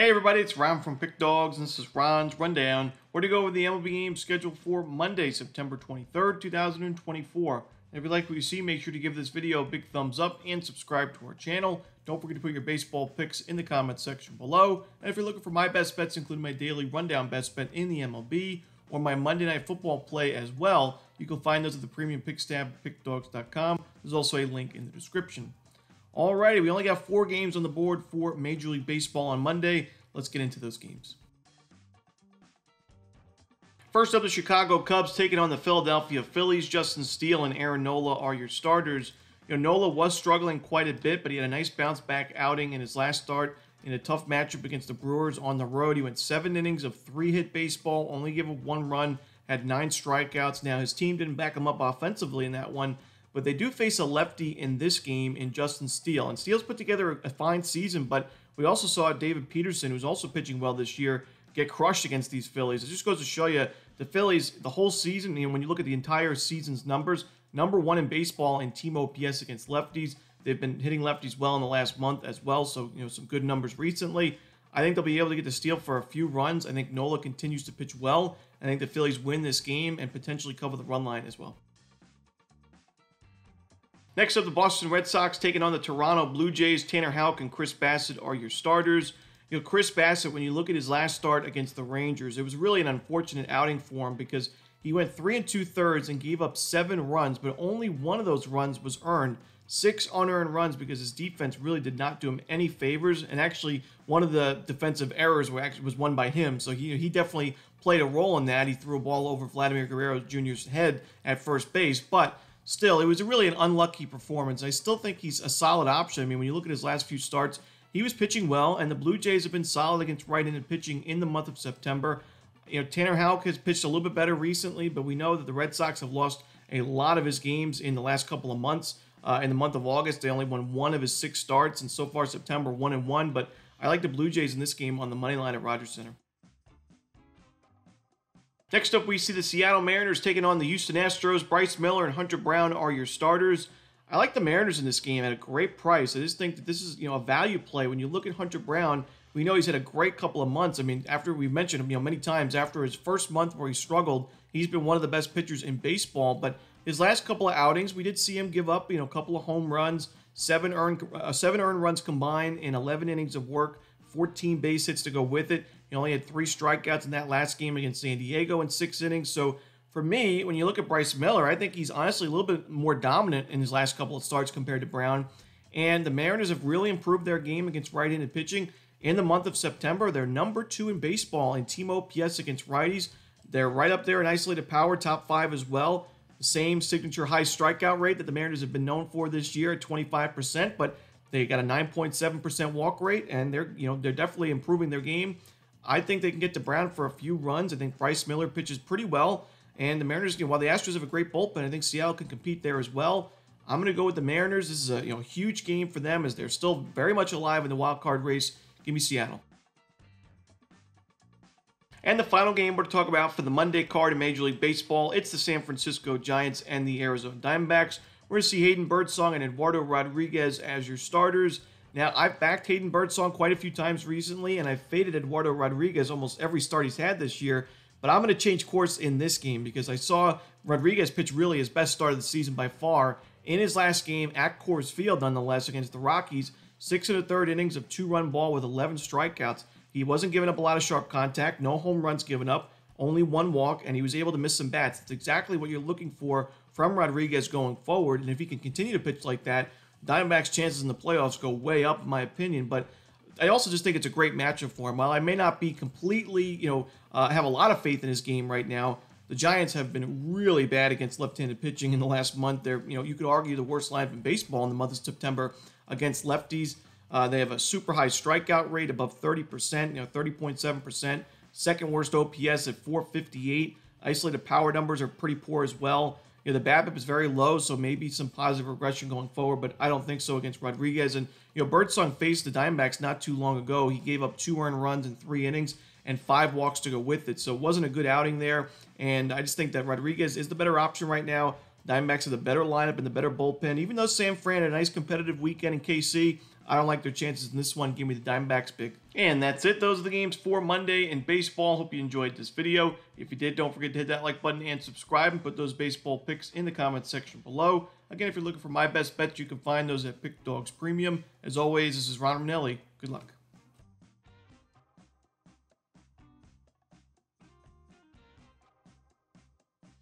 Hey everybody, it's Ron from PickDawgz, and this is Ron's Rundown. We're going to go over the MLB game scheduled for Monday, September 23rd, 2024. And if you like what you see, make sure to give this video a big thumbs up and subscribe to our channel. Don't forget to put your baseball picks in the comments section below. And if you're looking for my best bets, including my daily rundown best bet in the MLB, or my Monday Night Football play as well, you can find those at the Premium Picks tab at PickDawgz.com. There's also a link in the description. Alrighty, we only got four games on the board for Major League Baseball on Monday. Let's get into those games. First up, the Chicago Cubs taking on the Philadelphia Phillies. Justin Steele and Aaron Nola are your starters. You know, Nola was struggling quite a bit, but he had a nice bounce-back outing in his last start in a tough matchup against the Brewers on the road. He went 7 innings of 3-hit baseball, only gave up 1 run, had 9 strikeouts. Now, his team didn't back him up offensively in that one, but they do face a lefty in this game in Justin Steele. And Steele's put together a fine season, but we also saw David Peterson, who's also pitching well this year, get crushed against these Phillies. It just goes to show you, the Phillies, the whole season, you know, when you look at the entire season's numbers, #1 in baseball in team OPS against lefties. They've been hitting lefties well in the last month as well, so you know, some good numbers recently. I think they'll be able to get to Steele for a few runs. I think Nola continues to pitch well. I think the Phillies win this game and potentially cover the run line as well. Next up, the Boston Red Sox taking on the Toronto Blue Jays. Tanner Houck and Chris Bassett are your starters. You know, Chris Bassett, when you look at his last start against the Rangers, it was really an unfortunate outing for him because he went 3 2/3 and gave up 7 runs, but only one of those runs was earned. 6 unearned runs because his defense really did not do him any favors, and actually one of the defensive errors was won by him, so he definitely played a role in that. He threw a ball over Vladimir Guerrero Jr.'s head at first base, but still, it was really an unlucky performance. I still think he's a solid option. I mean, when you look at his last few starts, he was pitching well, and the Blue Jays have been solid against right-handed pitching in the month of September. You know, Tanner Houck has pitched a little bit better recently, but we know that the Red Sox have lost a lot of his games in the last couple of months. In the month of August, they only won 1 of his 6 starts, and so far September, 1-1. But I like the Blue Jays in this game on the money line at Rogers Center. Next up, we see the Seattle Mariners taking on the Houston Astros. Bryce Miller and Hunter Brown are your starters. I like the Mariners in this game at a great price. I just think that this is, you know, a value play. When you look at Hunter Brown, we know he's had a great couple of months. I mean, after we've mentioned him, you know, many times, after his first month where he struggled, he's been one of the best pitchers in baseball. But his last couple of outings, we did see him give up, you know, a couple of home runs, seven earned runs combined in 11 innings of work, 14 base hits to go with it. He only had 3 strikeouts in that last game against San Diego in 6 innings. So for me, when you look at Bryce Miller, I think he's honestly a little bit more dominant in his last couple of starts compared to Brown. And the Mariners have really improved their game against right-handed pitching. In the month of September, they're #2 in baseball in team OPS against righties. They're right up there in isolated power, top 5 as well. The same signature high strikeout rate that the Mariners have been known for this year at 25%, but they got a 9.7% walk rate, and they're definitely improving their game. I think they can get to Brown for a few runs. I think Bryce Miller pitches pretty well, and the Mariners, you know, while the Astros have a great bullpen, I think Seattle can compete there as well. I'm going to go with the Mariners. This is a huge game for them as they're still very much alive in the wild card race. Give me Seattle. And the final game we're going to talk about for the Monday card in Major League Baseball, it's the San Francisco Giants and the Arizona Diamondbacks. We're going to see Hayden Birdsong and Eduardo Rodriguez as your starters. Now, I've backed Hayden Birdsong quite a few times recently, and I've faded Eduardo Rodriguez almost every start he's had this year, but I'm going to change course in this game because I saw Rodriguez pitch really his best start of the season by far in his last game at Coors Field, nonetheless, against the Rockies. 6 1/3 innings of 2-run ball with 11 strikeouts. He wasn't giving up a lot of sharp contact, no home runs given up, only 1 walk, and he was able to miss some bats. That's exactly what you're looking for from Rodriguez going forward, and if he can continue to pitch like that, Diamondbacks' chances in the playoffs go way up, in my opinion. But I also just think it's a great matchup for him. While I may not be completely, have a lot of faith in his game right now, the Giants have been really bad against left-handed pitching in the last month. They're, you could argue the worst lineup in baseball in the month of September against lefties. They have a super high strikeout rate above 30%, 30.7%. Second worst OPS at 458. Isolated power numbers are pretty poor as well. You know, the BABIP is very low, so maybe some positive regression going forward, but I don't think so against Rodriguez. And, Birdsong faced the Diamondbacks not too long ago. He gave up 2 earned runs in 3 innings and 5 walks to go with it, so it wasn't a good outing there. And I just think that Rodriguez is the better option right now. Diamondbacks are the better lineup and the better bullpen. Even though San Fran had a nice competitive weekend in KC, I don't like their chances in this one. Give me the Diamondbacks pick. And that's it. Those are the games for Monday in baseball. Hope you enjoyed this video. If you did, don't forget to hit that like button and subscribe, and put those baseball picks in the comments section below. Again, if you're looking for my best bets, you can find those at PickDawgz Premium. As always, this is Ron Romanelli. Good luck.